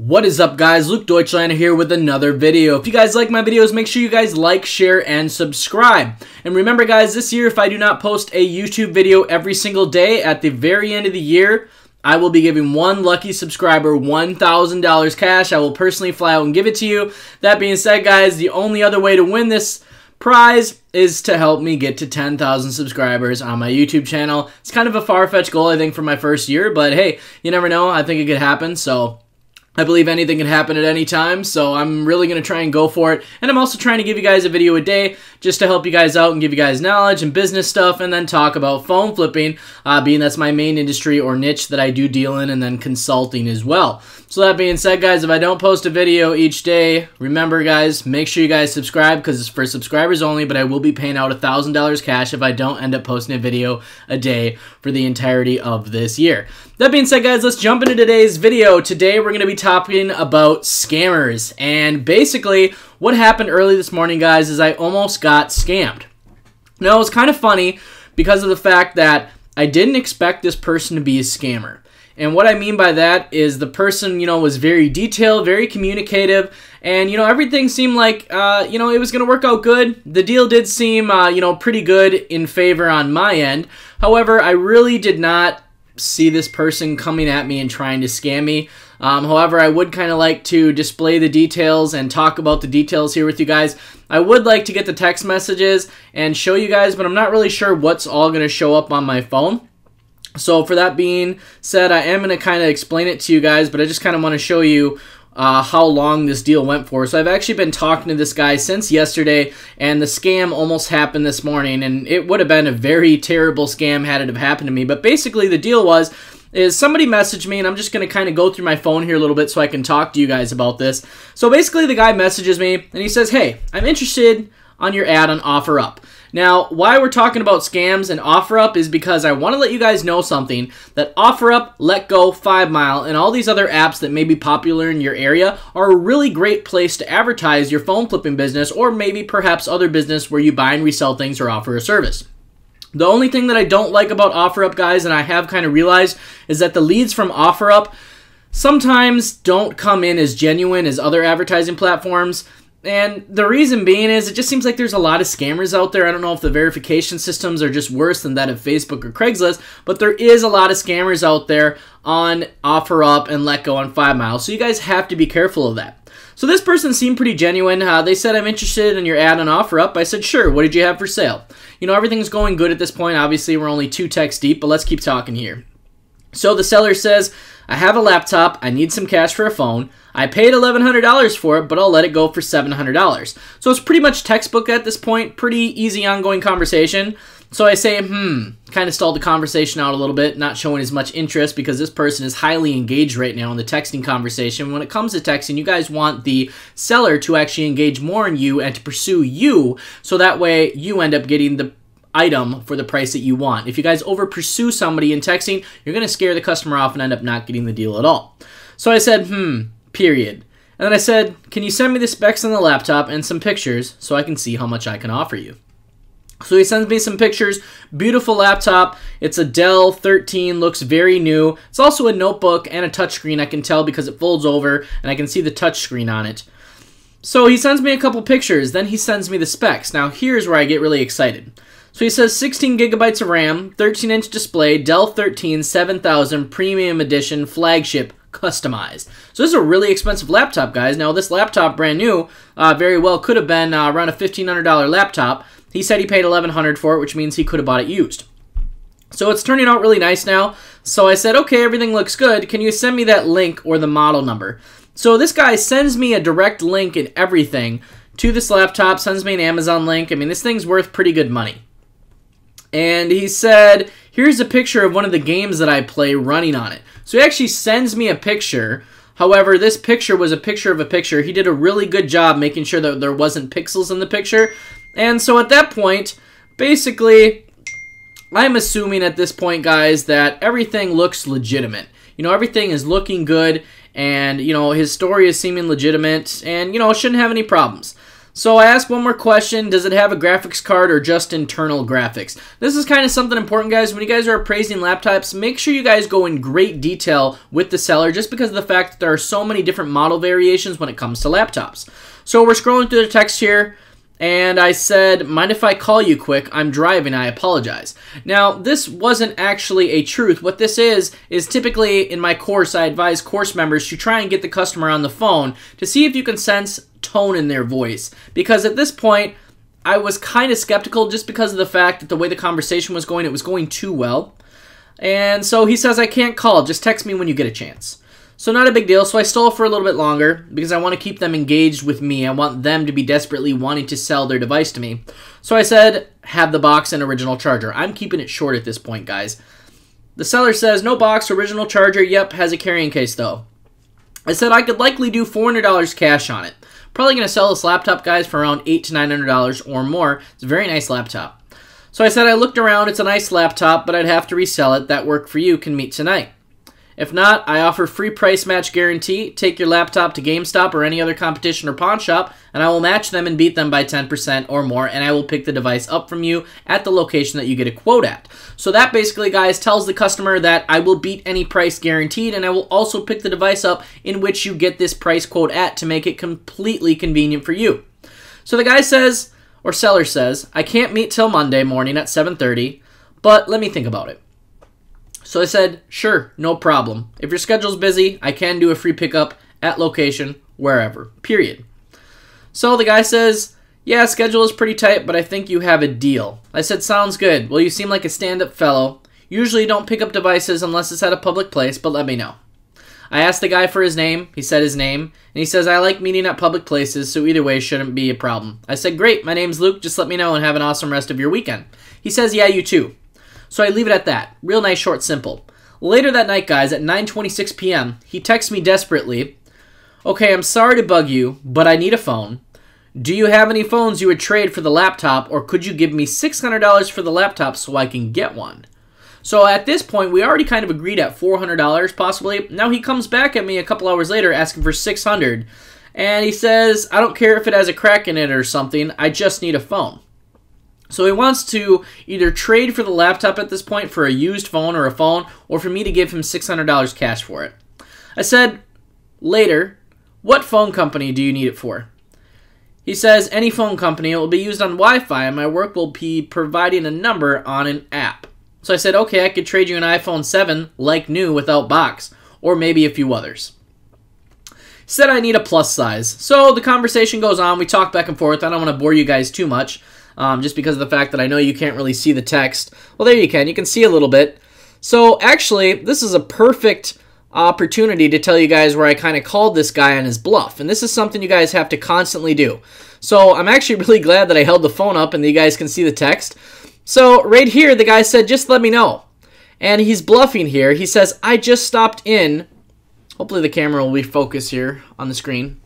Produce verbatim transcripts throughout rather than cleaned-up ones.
What is up, guys? Luke Deutschlander here with another video. If you guys like my videos, make sure you guys like, share, and subscribe. And remember, guys, this year, if I do not post a YouTube video every single day, at the very end of the year, I will be giving one lucky subscriber one thousand dollars cash. I will personally fly out and give it to you. That being said, guys, the only other way to win this prize is to help me get to ten thousand subscribers on my YouTube channel. It's kind of a far-fetched goal, I think, for my first year, but hey, you never know. I think it could happen, so I believe anything can happen at any time, so I'm really going to try and go for it. And I'm also trying to give you guys a video a day just to help you guys out and give you guys knowledge and business stuff, and then talk about phone flipping, uh, being that's my main industry or niche that I do deal in, and then consulting as well. So that being said, guys, if I don't post a video each day, remember, guys, make sure you guys subscribe because it's for subscribers only, but I will be paying out one thousand dollars cash if I don't end up posting a video a day for the entirety of this year. That being said, guys, let's jump into today's video. Today, we're going to be talking about scammers, and basically what happened early this morning, guys, is I almost got scammed. Now, it was kind of funny because of the fact that I didn't expect this person to be a scammer. And what I mean by that is the person, you know, was very detailed, very communicative, and, you know, everything seemed like, uh, you know, it was going to work out good. The deal did seem, uh, you know, pretty good in favor on my end. However, I really did not see this person coming at me and trying to scam me. Um, however, I would kind of like to display the details and talk about the details here with you guys. I would like to get the text messages and show you guys, but I'm not really sure what's all going to show up on my phone. So for that being said, I am going to kind of explain it to you guys, but I just kind of want to show you Uh, how long this deal went for. So I've actually been talking to this guy since yesterday, and the scam almost happened this morning, and it would have been a very terrible scam had it have happened to me. But basically the deal was is somebody messaged me, and I'm just going to kind of go through my phone here a little bit so I can talk to you guys about this. So basically the guy messages me and he says, "Hey, I'm interested on your ad on OfferUp." Now, why we're talking about scams and OfferUp is because I want to let you guys know something, that OfferUp, LetGo, FiveMile, and all these other apps that may be popular in your area are a really great place to advertise your phone flipping business, or maybe perhaps other business where you buy and resell things or offer a service. The only thing that I don't like about OfferUp, guys, and I have kind of realized, is that the leads from OfferUp sometimes don't come in as genuine as other advertising platforms. And the reason being is it just seems like there's a lot of scammers out there. I don't know if the verification systems are just worse than that of Facebook or Craigslist, but there is a lot of scammers out there on OfferUp and LetGo and FiveMile, so you guys have to be careful of that. So this person seemed pretty genuine. Uh, they said, "I'm interested in your ad on OfferUp." I said, "Sure, what did you have for sale?" You know, everything's going good at this point. Obviously, we're only two texts deep, but let's keep talking here. So the seller says, "I have a laptop, I need some cash for a phone. I paid eleven hundred dollars for it, but I'll let it go for seven hundred dollars. So it's pretty much textbook at this point, pretty easy ongoing conversation. So I say, hmm, kind of stalled the conversation out a little bit, not showing as much interest because this person is highly engaged right now in the texting conversation. When it comes to texting, you guys want the seller to actually engage more in you and to pursue you, so that way you end up getting the item for the price that you want. If you guys over pursue somebody in texting, you're going to scare the customer off and end up not getting the deal at all. So I said, hmm, period. And then I said, "Can you send me the specs on the laptop and some pictures so I can see how much I can offer you?" So he sends me some pictures. Beautiful laptop. It's a Dell thirteen, looks very new. It's also a notebook and a touchscreen. I can tell because it folds over and I can see the touchscreen on it. So he sends me a couple pictures. Then he sends me the specs. Now here's where I get really excited. So he says sixteen gigabytes of RAM, thirteen inch display, Dell thirteen seven thousand Premium Edition Flagship Customized. So this is a really expensive laptop, guys. Now this laptop, brand new, uh, very well could have been uh, around a fifteen hundred dollar laptop. He said he paid eleven hundred dollars for it, which means he could have bought it used. So it's turning out really nice now. So I said, "Okay, everything looks good. Can you send me that link or the model number?" So this guy sends me a direct link and everything to this laptop, sends me an Amazon link. I mean, this thing's worth pretty good money. And he said, "Here's a picture of one of the games that I play running on it." So he actually sends me a picture. However, this picture was a picture of a picture. He did a really good job making sure that there wasn't pixels in the picture. And so at that point, basically, I'm assuming at this point, guys, that everything looks legitimate. You know, everything is looking good, and, you know, his story is seeming legitimate, and, you know, shouldn't have any problems. So I asked one more question, does it have a graphics card or just internal graphics? This is kind of something important, guys. When you guys are appraising laptops, make sure you guys go in great detail with the seller just because of the fact that there are so many different model variations when it comes to laptops. So we're scrolling through the text here. And I said, mind if I call you quick? I'm driving, I apologize. Now, this wasn't actually a truth. What this is, is typically in my course, I advise course members to try and get the customer on the phone to see if you can sense tone in their voice. Because at this point, I was kind of skeptical just because of the fact that the way the conversation was going, it was going too well. And so he says, I can't call, just text me when you get a chance. So not a big deal, so I stole for a little bit longer because I want to keep them engaged with me. I want them to be desperately wanting to sell their device to me. So I said, have the box and original charger. I'm keeping it short at this point, guys. The seller says, no box, original charger, yep, has a carrying case though. I said I could likely do four hundred dollars cash on it. Probably going to sell this laptop, guys, for around eight hundred to nine hundred dollars or more. It's a very nice laptop. So I said I looked around, it's a nice laptop, but I'd have to resell it. That work for you, can meet tonight. If not, I offer free price match guarantee. Take your laptop to GameStop or any other competition or pawn shop, and I will match them and beat them by ten percent or more, and I will pick the device up from you at the location that you get a quote at. So that basically, guys, tells the customer that I will beat any price guaranteed, and I will also pick the device up in which you get this price quote at to make it completely convenient for you. So the guy says, or seller says, I can't meet till Monday morning at seven thirty, but let me think about it. So I said, sure, no problem. If your schedule's busy, I can do a free pickup at location, wherever, period. So the guy says, yeah, schedule is pretty tight, but I think you have a deal. I said, sounds good. Well, you seem like a stand-up fellow. Usually don't pick up devices unless it's at a public place, but let me know. I asked the guy for his name. He said his name, and he says, I like meeting at public places, so either way shouldn't be a problem. I said, great, my name's Luke. Just let me know and have an awesome rest of your weekend. He says, yeah, you too. So I leave it at that. Real nice, short, simple. Later that night, guys, at nine twenty-six p m, he texts me desperately, okay, I'm sorry to bug you, but I need a phone. Do you have any phones you would trade for the laptop, or could you give me six hundred dollars for the laptop so I can get one? So at this point, we already kind of agreed at four hundred dollars possibly. Now he comes back at me a couple hours later asking for six hundred dollars, and he says, I don't care if it has a crack in it or something, I just need a phone. So he wants to either trade for the laptop at this point for a used phone or a phone, or for me to give him six hundred dollars cash for it. I said, later, what phone company do you need it for? He says, any phone company. It will be used on Wi-Fi, and my work will be providing a number on an app. So I said, okay, I could trade you an iPhone seven, like new, without box, or maybe a few others. He said, I need a plus size. So the conversation goes on. We talk back and forth. I don't want to bore you guys too much. Um, just because of the fact that I know you can't really see the text. Well, there you can. You can see a little bit. So actually, this is a perfect opportunity to tell you guys where I kind of called this guy on his bluff. And this is something you guys have to constantly do. So I'm actually really glad that I held the phone up and that you guys can see the text. So right here, the guy said, just let me know. And he's bluffing here. He says, I just stopped in. Hopefully the camera will refocus here on the screen.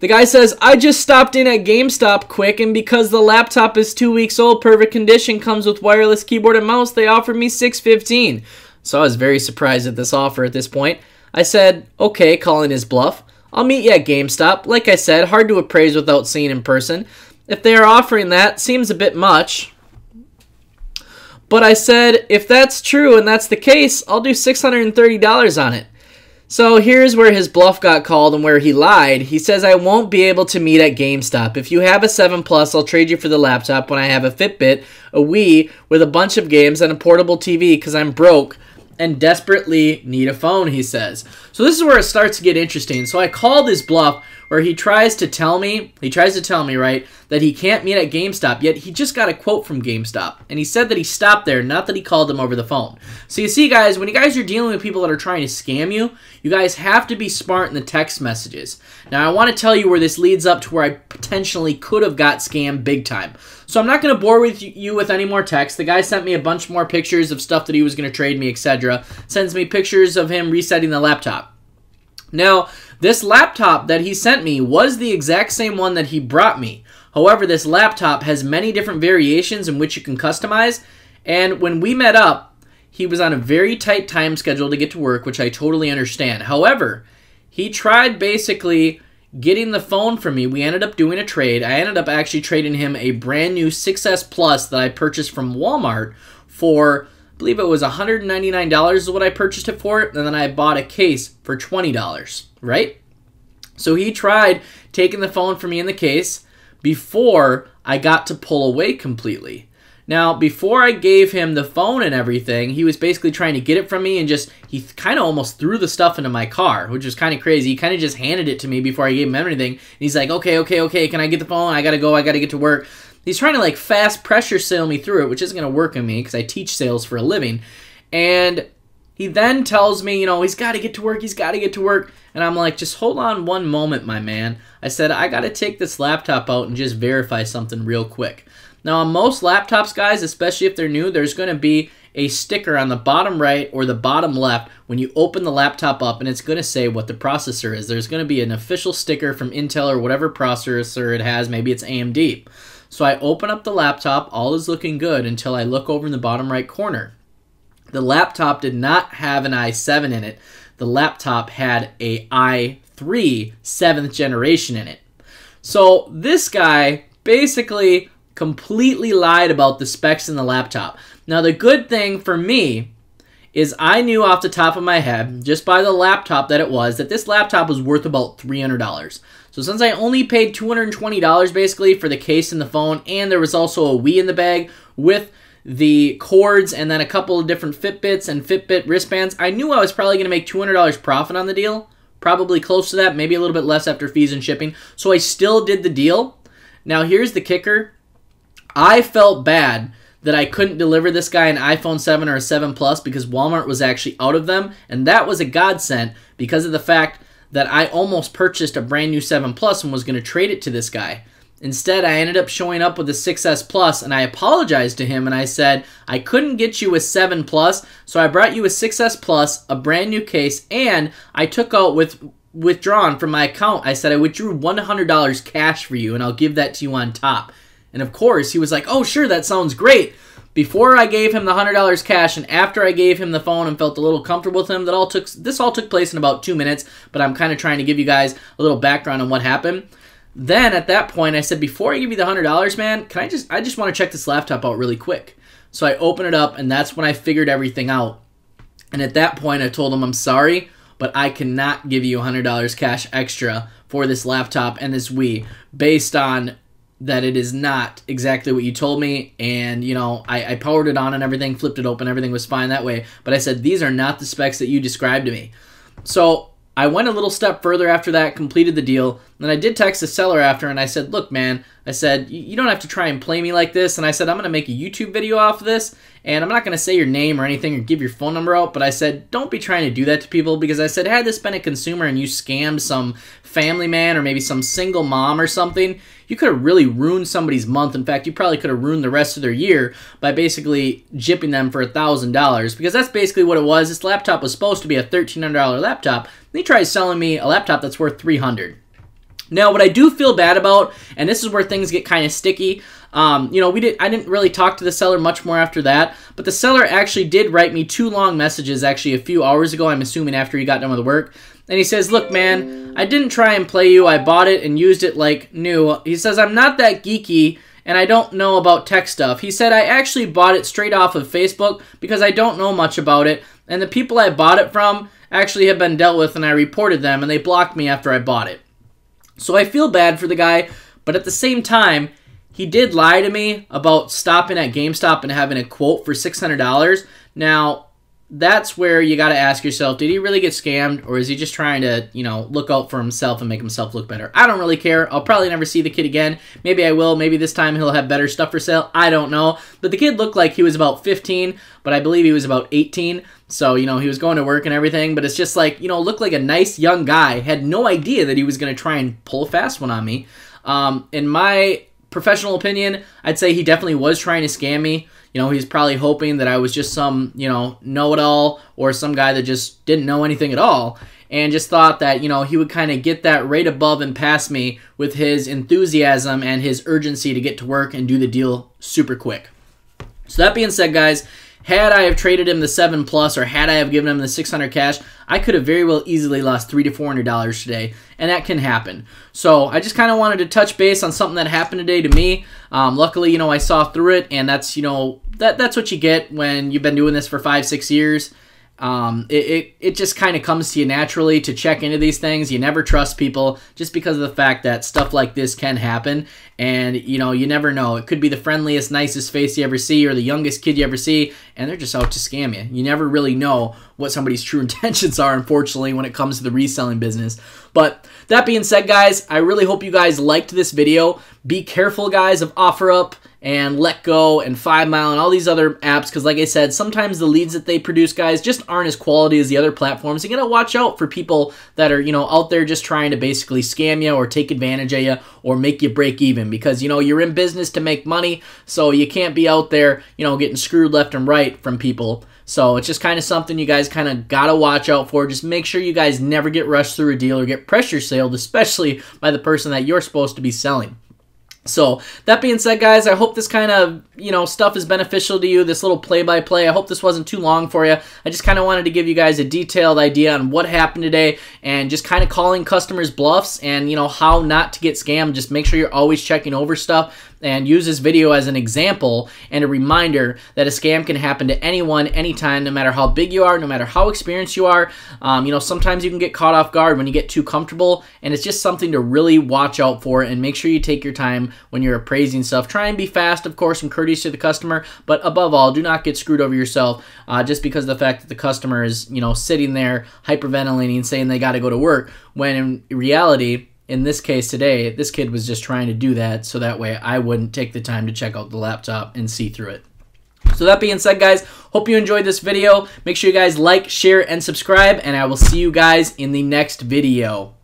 The guy says, I just stopped in at GameStop quick, and because the laptop is two weeks old, perfect condition, comes with wireless keyboard and mouse, they offered me six hundred fifteen dollars. So I was very surprised at this offer at this point. I said, okay, calling his bluff. I'll meet you at GameStop. Like I said, hard to appraise without seeing in person. If they are offering that, seems a bit much. But I said, if that's true and that's the case, I'll do six hundred thirty dollars on it. So here's where his bluff got called and where he lied. He says, I won't be able to meet at GameStop. If you have a seven plus, I'll trade you for the laptop when I have a Fitbit, a Wii, with a bunch of games, and a portable T V because I'm broke and desperately need a phone, he says. So this is where it starts to get interesting. So I called his bluff where he tries to tell me, he tries to tell me, right, that he can't meet at GameStop, yet he just got a quote from GameStop. And he said that he stopped there, not that he called them over the phone. So you see, guys, when you guys are dealing with people that are trying to scam you, you guys have to be smart in the text messages. Now, I want to tell you where this leads up to where I potentially could have got scammed big time. So I'm not going to bore with you with any more text. The guy sent me a bunch more pictures of stuff that he was going to trade me, et cetera. Sends me pictures of him resetting the laptop. Now, this laptop that he sent me was the exact same one that he brought me. However, this laptop has many different variations in which you can customize. And when we met up, he was on a very tight time schedule to get to work, which I totally understand. However, he tried basically getting the phone from me, we ended up doing a trade. I ended up actually trading him a brand new six S Plus that I purchased from Walmart for, I believe it was one hundred ninety-nine dollars is what I purchased it for, and then I bought a case for twenty dollars, right? So he tried taking the phone from me in the case before I got to pull away completely. Now, before I gave him the phone and everything, he was basically trying to get it from me and just, he kind of almost threw the stuff into my car, which was kind of crazy. He kind of just handed it to me before I gave him anything. And he's like, okay, okay, okay, can I get the phone? I got to go. I got to get to work. He's trying to like fast pressure sale me through it, which isn't going to work on me because I teach sales for a living. And he then tells me, you know, he's got to get to work. He's got to get to work. And I'm like, just hold on one moment, my man. I said, I got to take this laptop out and just verify something real quick. Now, on most laptops, guys, especially if they're new, there's going to be a sticker on the bottom right or the bottom left when you open the laptop up, and it's going to say what the processor is. There's going to be an official sticker from Intel or whatever processor it has. Maybe it's A M D. So I open up the laptop. All is looking good until I look over in the bottom right corner. The laptop did not have an i seven in it. The laptop had a i three seventh generation in it. So this guy basically completely lied about the specs in the laptop. Now, the good thing for me is I knew off the top of my head, just by the laptop that it was, that this laptop was worth about three hundred dollars. So since I only paid two hundred twenty dollars basically for the case and the phone, and there was also a Wii in the bag with the cords and then a couple of different Fitbits and Fitbit wristbands, I knew I was probably going to make two hundred dollars profit on the deal, probably close to that, maybe a little bit less after fees and shipping. So I still did the deal. Now, here's the kicker. I felt bad that I couldn't deliver this guy an iPhone seven or a seven Plus because Walmart was actually out of them, and that was a godsend because of the fact that I almost purchased a brand new seven Plus and was going to trade it to this guy. Instead, I ended up showing up with a six S Plus, and I apologized to him, and I said, I couldn't get you a seven Plus, so I brought you a six S Plus, a brand new case, and I took out with withdrawn from my account. I said, I withdrew one hundred dollars cash for you, and I'll give that to you on top. And of course, he was like, oh, sure, that sounds great. Before I gave him the one hundred dollars cash and after I gave him the phone and felt a little comfortable with him, that all took, this all took place in about two minutes, but I'm kind of trying to give you guys a little background on what happened. Then at that point, I said, before I give you the one hundred dollars, man, can I just, I just want to check this laptop out really quick. So I opened it up, and that's when I figured everything out. And at that point, I told him, I'm sorry, but I cannot give you one hundred dollars cash extra for this laptop and this Wii based on that it is not exactly what you told me, and, you know, I, I powered it on and everything, flipped it open, everything was fine that way, but I said, these are not the specs that you described to me. So I went a little step further after that, completed the deal, and I did text the seller after, and I said, look, man, I said, you don't have to try and play me like this, and I said, I'm going to make a YouTube video off of this, and I'm not going to say your name or anything or give your phone number out, but I said, don't be trying to do that to people, because I said, had this been a consumer and you scammed some family man or maybe some single mom or something, you could have really ruined somebody's month. In fact, you probably could have ruined the rest of their year by basically gypping them for one thousand dollars, because that's basically what it was. This laptop was supposed to be a thirteen hundred dollar laptop, and he tried selling me a laptop that's worth three hundred dollars. Now, what I do feel bad about, and this is where things get kind of sticky, um, you know, we did, I didn't really talk to the seller much more after that, but the seller actually did write me two long messages actually a few hours ago, I'm assuming after he got done with work, and he says, look, man, I didn't try and play you, I bought it and used it like new. He says, I'm not that geeky, and I don't know about tech stuff. He said, I actually bought it straight off of Facebook because I don't know much about it, and the people I bought it from actually have been dealt with, and I reported them, and they blocked me after I bought it. So I feel bad for the guy, but at the same time, he did lie to me about stopping at GameStop and having a quote for six hundred dollars. Now, that's where you got to ask yourself, did he really get scammed, or is he just trying to, you know, look out for himself and make himself look better? I don't really care. I'll probably never see the kid again. Maybe I will. Maybe this time he'll have better stuff for sale. I don't know. But the kid looked like he was about fifteen, but I believe he was about eighteen. So, you know, he was going to work and everything, but it's just like, you know, looked like a nice young guy. Had no idea that he was going to try and pull a fast one on me. Um, in my professional opinion, I'd say he definitely was trying to scam me. You know, he's probably hoping that I was just some, you know, know-it-all or some guy that just didn't know anything at all and just thought that, you know, he would kind of get that right above and past me with his enthusiasm and his urgency to get to work and do the deal super quick. So that being said, guys, Had I have traded him the seven plus or had I have given him the six hundred cash, I could have very well easily lost three hundred to four hundred dollars today, and that can happen. So I just kind of wanted to touch base on something that happened today to me. Um, luckily, you know, I saw through it, and that's, you know, that that's what you get when you've been doing this for five, six years. Um, it, it, it just kind of comes to you naturally to check into these things. You never trust people just because of the fact that stuff like this can happen. And, you know, you never know. It could be the friendliest, nicest face you ever see or the youngest kid you ever see, and they're just out to scam you. You never really know what somebody's true intentions are, unfortunately, when it comes to the reselling business. But that being said, guys, I really hope you guys liked this video. Be careful, guys, of OfferUp and LetGo and FiveMile and all these other apps, because like I said, sometimes the leads that they produce, guys, just aren't as quality as the other platforms. You gotta watch out for people that are, you know, out there just trying to basically scam you or take advantage of you or make you break even, because, you know, you're in business to make money, so you can't be out there, you know, getting screwed left and right from people. So it's just kind of something you guys kind of gotta watch out for. Just make sure you guys never get rushed through a deal or get pressure sold, especially by the person that you're supposed to be selling. So that being said, guys, I hope this kind of, you know, stuff is beneficial to you, this little play-by-play. I hope this wasn't too long for you. I just kind of wanted to give you guys a detailed idea on what happened today and just kind of calling customers bluffs and, you know, how not to get scammed. Just make sure you're always checking over stuff and use this video as an example and a reminder that a scam can happen to anyone, anytime, no matter how big you are, no matter how experienced you are. Um, you know, sometimes you can get caught off guard when you get too comfortable, and it's just something to really watch out for and make sure you take your time when you're appraising stuff. Try and be fast, of course, and courteous to the customer, but above all, do not get screwed over yourself uh, just because of the fact that the customer is, you know, sitting there hyperventilating saying they got to go to work, when in reality, in this case today, this kid was just trying to do that so that way I wouldn't take the time to check out the laptop and see through it. So that being said, guys, hope you enjoyed this video. Make sure you guys like, share, and subscribe, and I will see you guys in the next video.